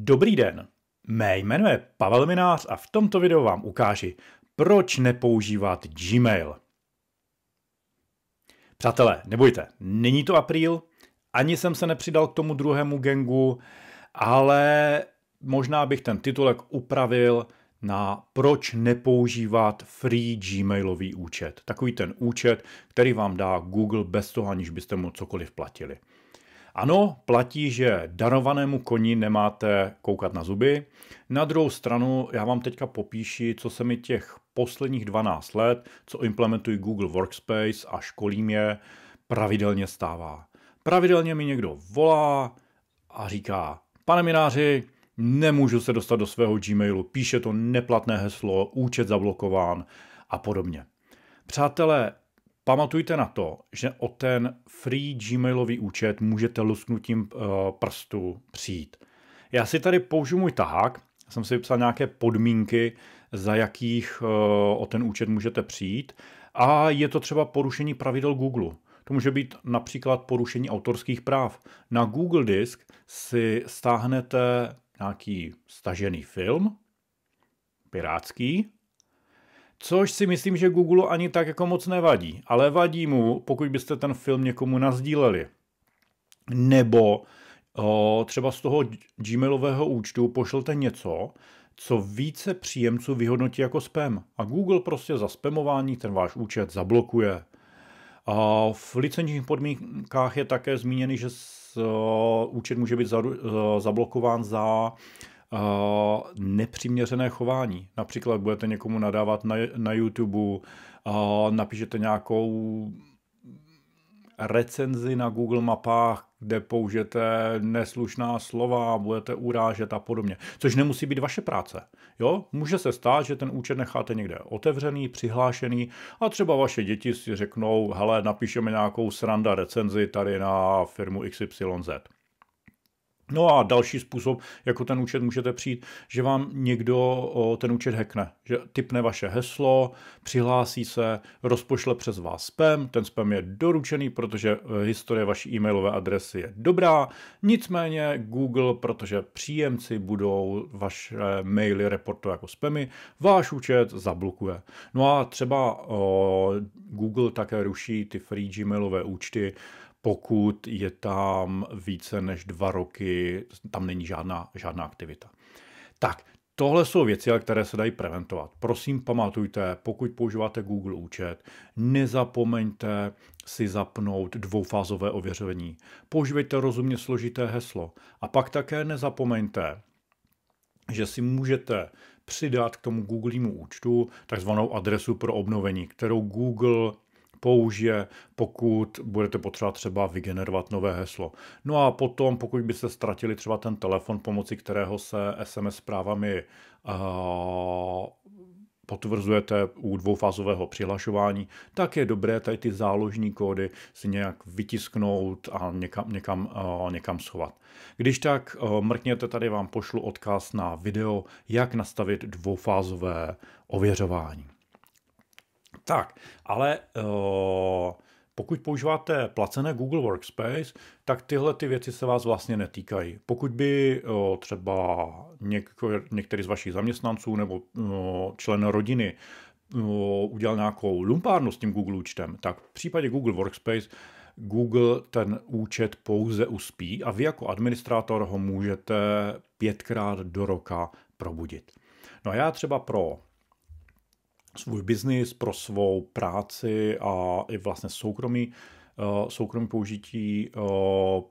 Dobrý den, mé jméno je Pavel Minář a v tomto videu vám ukáži, proč nepoužívat Gmail. Přátelé, nebojte, není to apríl, ani jsem se nepřidal k tomu druhému gangu, ale možná bych ten titulek upravil na proč nepoužívat free Gmailový účet. Takový ten účet, který vám dá Google bez toho, aniž byste mu cokoliv platili. Ano, platí, že darovanému koni nemáte koukat na zuby. Na druhou stranu, já vám teďka popíši, co se mi těch posledních 12 let, co implementuji Google Workspace a školím je, pravidelně stává. Pravidelně mi někdo volá a říká, pane Mináři, nemůžu se dostat do svého Gmailu, píše to neplatné heslo, účet zablokován a podobně. Přátelé, pamatujte na to, že o ten free Gmailový účet můžete lusknutím prstu přijít. Já si tady použiju můj tahák, jsem si vypsal nějaké podmínky, za jakých o ten účet můžete přijít a je to třeba porušení pravidel Google. To může být například porušení autorských práv. Na Google disk si stáhnete nějaký stažený film, pirátský, což si myslím, že Google ani tak jako moc nevadí, ale vadí mu, pokud byste ten film někomu nasdíleli. Nebo třeba z toho Gmailového účtu pošlete něco, co více příjemců vyhodnotí jako spam. A Google prostě za spamování ten váš účet zablokuje. V licenčních podmínkách je také zmíněný, že účet může být zablokován za nepřiměřené chování. Například budete někomu nadávat na YouTube, napíšete nějakou recenzi na Google mapách, kde použijete neslušná slova, budete urážet a podobně. Což nemusí být vaše práce. Jo? Může se stát, že ten účet necháte někde otevřený, přihlášený a třeba vaše děti si řeknou, hele, napíšeme nějakou sranda recenzi tady na firmu XYZ. No a další způsob, jako ten účet můžete přijít, že vám někdo ten účet hackne, že tipne vaše heslo, přihlásí se, rozpošle přes vás spam, ten spam je doručený, protože historie vaší e-mailové adresy je dobrá, nicméně Google, protože příjemci budou vaše maily reportovat jako spamy, váš účet zablokuje. No a třeba Google také ruší ty free Gmailové účty, pokud je tam více než 2 roky, tam není žádná aktivita. Tak, tohle jsou věci, které se dají preventovat. Prosím, pamatujte, pokud používáte Google účet, nezapomeňte si zapnout dvoufázové ověření. Používejte rozumně složité heslo. A pak také nezapomeňte, že si můžete přidat k tomu Googleímu účtu takzvanou adresu pro obnovení, kterou Google použije, pokud budete potřebovat třeba vygenerovat nové heslo. No a potom, pokud byste ztratili třeba ten telefon, pomocí kterého se SMS zprávami potvrzujete u dvoufázového přihlašování, tak je dobré tady ty záložní kódy si nějak vytisknout a někam schovat. Když tak mrkněte, tady vám pošlu odkaz na video, jak nastavit dvoufázové ověřování. Tak, ale pokud používáte placené Google Workspace, tak tyhle ty věci se vás vlastně netýkají. Pokud by třeba některý z vašich zaměstnanců nebo člen rodiny udělal nějakou lumpárnu s tím Google účtem, tak v případě Google Workspace Google ten účet pouze uspí a vy jako administrátor ho můžete 5krát do roka probudit. No a já třeba pro svůj biznis, pro svou práci a i vlastně soukromý použití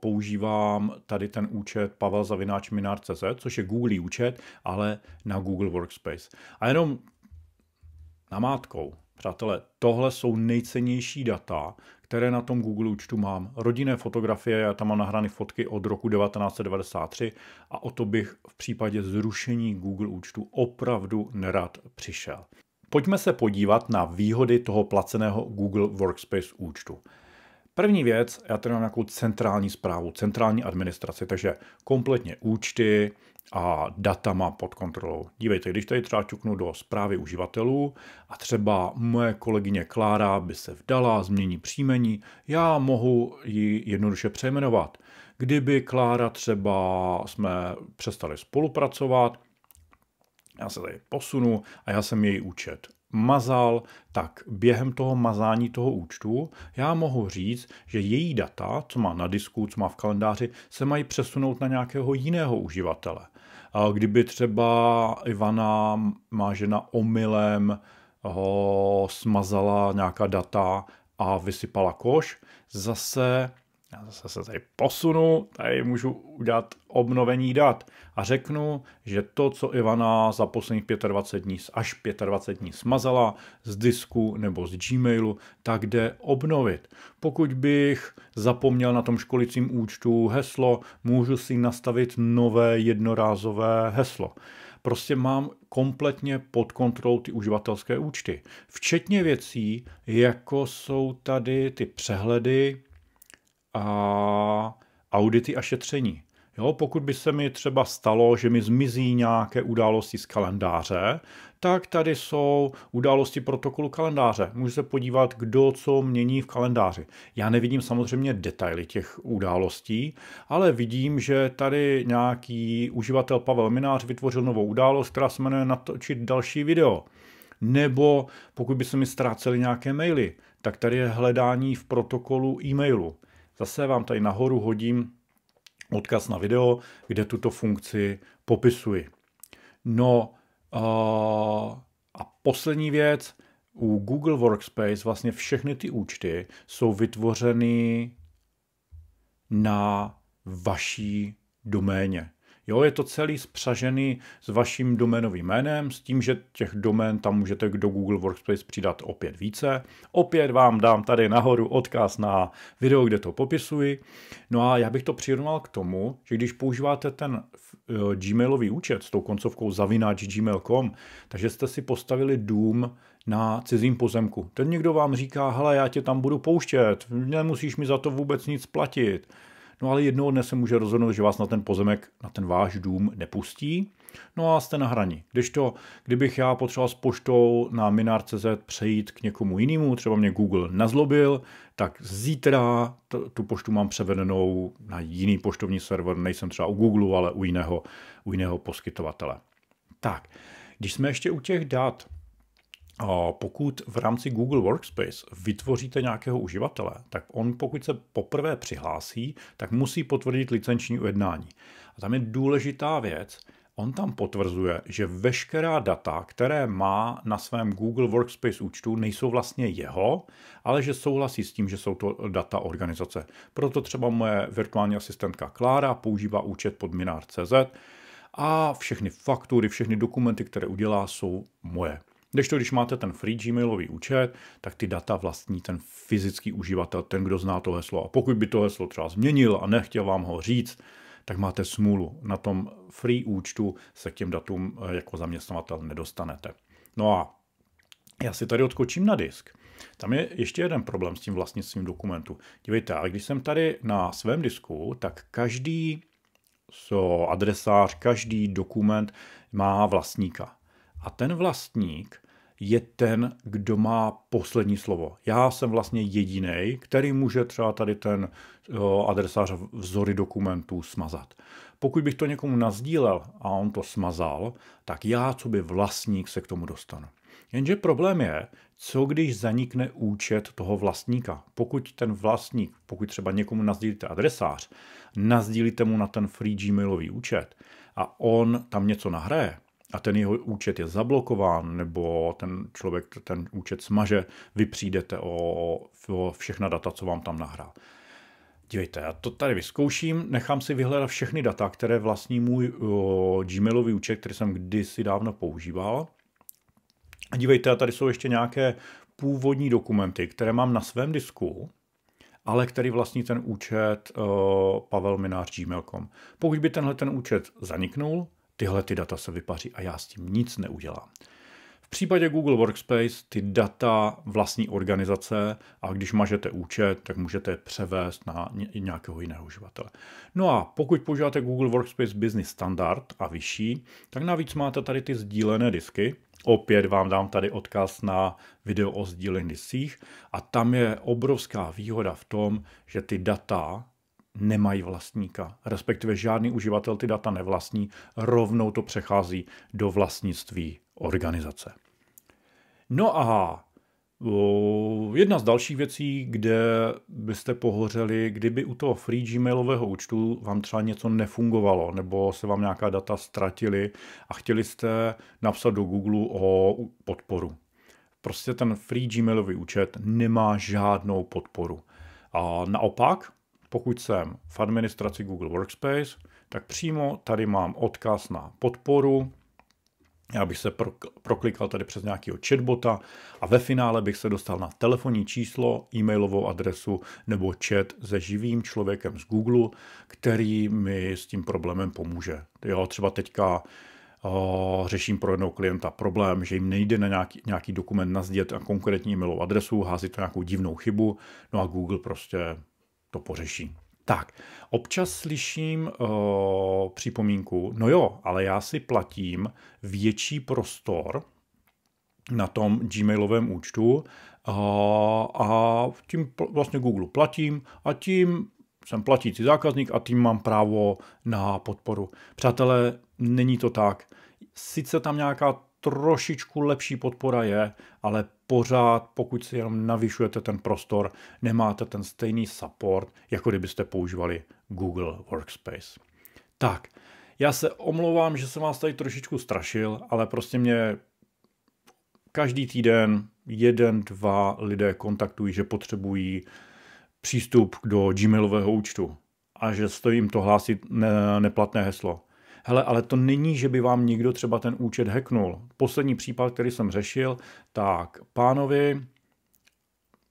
používám tady ten účet pavel@minarcz, což je Google účet, ale na Google Workspace. A jenom namátkou, přátelé, tohle jsou nejcennější data, které na tom Google účtu mám. Rodinné fotografie, já tam mám nahrány fotky od roku 1993 a o to bych v případě zrušení Google účtu opravdu nerad přišel. Pojďme se podívat na výhody toho placeného Google Workspace účtu. První věc, já tady mám nějakou centrální správu, centrální administraci, takže kompletně účty a data mám pod kontrolou. Dívejte, když tady třeba čuknu do zprávy uživatelů a třeba moje kolegyně Klára by se vdala, změní příjmení, já mohu ji jednoduše přejmenovat. Kdyby Klára třeba jsme přestali spolupracovat, já se tady posunu a já jsem její účet mazal, tak během toho mazání toho účtu já mohu říct, že její data, co má na disku, co má v kalendáři, se mají přesunout na nějakého jiného uživatele. A kdyby třeba Ivana, má žena, omylem smazala nějaká data a vysypala koš, já zase se tady posunu, tady můžu udělat obnovení dat a řeknu, že to, co Ivana za posledních 25 dní smazala z disku nebo z Gmailu, tak jde obnovit. Pokud bych zapomněl na tom školicím účtu heslo, můžu si nastavit nové jednorázové heslo. Prostě mám kompletně pod kontrolou ty uživatelské účty. Včetně věcí, jako jsou tady ty přehledy, a audity a šetření. Jo, pokud by se mi třeba stalo, že mi zmizí nějaké události z kalendáře, tak tady jsou události protokolu kalendáře. Můžu se podívat, kdo co mění v kalendáři. Já nevidím samozřejmě detaily těch událostí, ale vidím, že tady nějaký uživatel Pavel Minář vytvořil novou událost, která se jmenuje natočit další video. Nebo pokud by se mi ztrácely nějaké maily, tak tady je hledání v protokolu e-mailu. Zase vám tady nahoru hodím odkaz na video, kde tuto funkci popisuji. No a poslední věc, u Google Workspace vlastně všechny ty účty jsou vytvořeny na vaší doméně. Jo, je to celý spřažený s vaším doménovým jménem, s tím, že těch domén tam můžete do Google Workspace přidat opět více. Opět vám dám tady nahoru odkaz na video, kde to popisuji. No a já bych to přirovnal k tomu, že když používáte ten gmailový účet s tou koncovkou @gmail.com, takže jste si postavili dům na cizím pozemku. Ten někdo vám říká, hele, já tě tam budu pouštět, nemusíš mi za to vůbec nic platit. No ale jednoho dne se může rozhodnout, že vás na ten pozemek, na ten váš dům nepustí. No a jste na hraní. Kdežto, kdybych já potřeboval s poštou na MinarCZ přejít k někomu jinému, třeba mě Google nazlobil, tak zítra tu poštu mám převedenou na jiný poštovní server, nejsem třeba u Google, ale u jiného poskytovatele. Tak, když jsme ještě u těch dat, pokud v rámci Google Workspace vytvoříte nějakého uživatele, tak on, pokud se poprvé přihlásí, tak musí potvrdit licenční ujednání. A tam je důležitá věc, on tam potvrzuje, že veškerá data, které má na svém Google Workspace účtu, nejsou vlastně jeho, ale že souhlasí s tím, že jsou to data organizace. Proto třeba moje virtuální asistentka Klára používá účet pod minar.cz a všechny faktury, všechny dokumenty, které udělá, jsou moje. Když máte ten free gmailový účet, tak ty data vlastní ten fyzický uživatel, ten, kdo zná to heslo. A pokud by to heslo třeba změnil a nechtěl vám ho říct, tak máte smůlu. Na tom free účtu se k těm datům jako zaměstnavatel nedostanete. No a já si tady odskočím na disk. Tam je ještě jeden problém s tím vlastnictvím dokumentu. Dívejte, ale když jsem tady na svém disku, tak každý adresář, každý dokument má vlastníka. A ten vlastník je ten, kdo má poslední slovo. Já jsem vlastně jediný, který může třeba tady ten adresář vzory dokumentů smazat. Pokud bych to někomu nazdílel a on to smazal, tak já, coby vlastník, se k tomu dostanu. Jenže problém je, co když zanikne účet toho vlastníka. Pokud ten vlastník, pokud třeba někomu nazdílíte adresář, nazdílíte mu na ten free gmailový účet a on tam něco nahraje, a ten jeho účet je zablokován, nebo ten člověk ten účet smaže, vy přijdete o všechna data, co vám tam nahrál. Dívejte, já to tady vyzkouším, nechám si vyhledat všechny data, které vlastní můj gmailový účet, který jsem kdysi dávno používal. A dívejte, tady jsou ještě nějaké původní dokumenty, které mám na svém disku, ale který vlastní ten účet pavelminar@gmail.com. Pokud by tenhle ten účet zaniknul, tyhle ty data se vypaří a já s tím nic neudělám. V případě Google Workspace ty data vlastní organizace a když mažete účet, tak můžete je převést na nějakého jiného uživatele. No a pokud používáte Google Workspace Business Standard a vyšší, tak navíc máte tady ty sdílené disky. Opět vám dám tady odkaz na video o sdílených discích a tam je obrovská výhoda v tom, že ty data nemají vlastníka, respektive žádný uživatel ty data nevlastní, rovnou to přechází do vlastnictví organizace. No a jedna z dalších věcí, kde byste pohořeli, kdyby u toho free Gmailového účtu vám třeba něco nefungovalo, nebo se vám nějaká data ztratily a chtěli jste napsat do Google o podporu. Prostě ten free Gmailový účet nemá žádnou podporu. A naopak, pokud jsem v administraci Google Workspace, tak přímo tady mám odkaz na podporu. Já bych se proklikal tady přes nějakého chatbota a ve finále bych se dostal na telefonní číslo, e-mailovou adresu nebo chat se živým člověkem z Google, který mi s tím problémem pomůže. Jo, třeba teďka řeším pro jednoho klienta problém, že jim nejde na nějaký dokument nazdět a konkrétní e-mailovou adresu, hází to nějakou divnou chybu, no a Google prostě to pořeší. Tak, občas slyším připomínku, no jo, ale já si platím větší prostor na tom Gmailovém účtu a tím vlastně Google platím a tím jsem platící zákazník a tím mám právo na podporu. Přátelé, není to tak. Sice tam nějaká trošičku lepší podpora je, ale pořád, pokud si jenom navyšujete ten prostor, nemáte ten stejný support, jako kdybyste používali Google Workspace. Tak, já se omlouvám, že jsem vás tady trošičku strašil, ale prostě mě každý týden 1–2 lidé kontaktují, že potřebují přístup do Gmailového účtu a že stojí jim to hlásit neplatné heslo. Hele, ale to není, že by vám někdo třeba ten účet hacknul. Poslední případ, který jsem řešil, tak pánovi,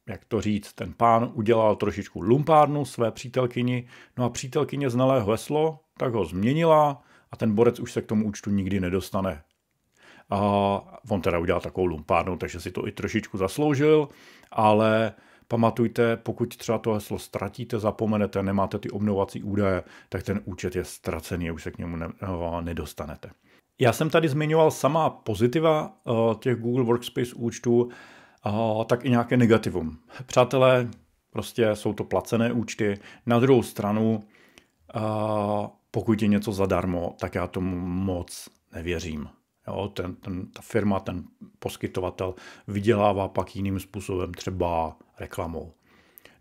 jak to říct, ten pán udělal trošičku lumpárnu své přítelkyni, no a přítelkyně znala jeho heslo, tak ho změnila a ten borec už se k tomu účtu nikdy nedostane. A on teda udělal takovou lumpárnu, takže si to i trošičku zasloužil, ale pamatujte, pokud třeba to heslo ztratíte, zapomenete, nemáte ty obnovací údaje, tak ten účet je ztracený a už se k němu nedostanete. Já jsem tady zmiňoval sama pozitiva těch Google Workspace účtů, tak i nějaké negativum. Přátelé, prostě jsou to placené účty. Na druhou stranu, pokud je něco zadarmo, tak já tomu moc nevěřím. Jo, ta firma, ten poskytovatel vydělává pak jiným způsobem, třeba reklamou.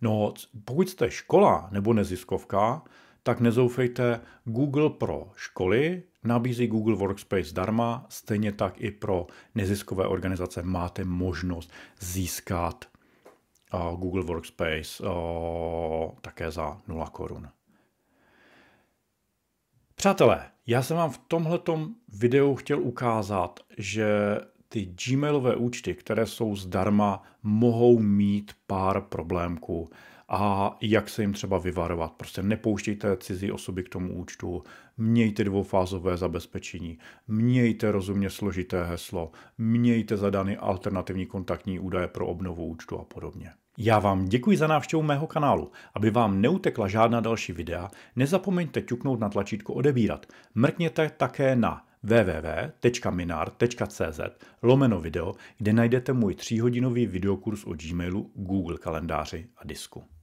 No, pokud jste škola nebo neziskovka, tak nezoufejte, Google pro školy nabízí Google Workspace zdarma, stejně tak i pro neziskové organizace máte možnost získat Google Workspace také za 0 korun. Přátelé, já jsem vám v tomhletom videu chtěl ukázat, že ty Gmailové účty, které jsou zdarma, mohou mít pár problémků a jak se jim třeba vyvarovat. Prostě nepouštějte cizí osoby k tomu účtu, mějte dvoufázové zabezpečení, mějte rozumně složité heslo, mějte zadány alternativní kontaktní údaje pro obnovu účtu a podobně. Já vám děkuji za návštěvu mého kanálu. Aby vám neutekla žádná další videa, nezapomeňte ťuknout na tlačítko odebírat. Mrkněte také na www.minar.cz/video, kde najdete můj 3-hodinový videokurs o Gmailu, Google kalendáři a disku.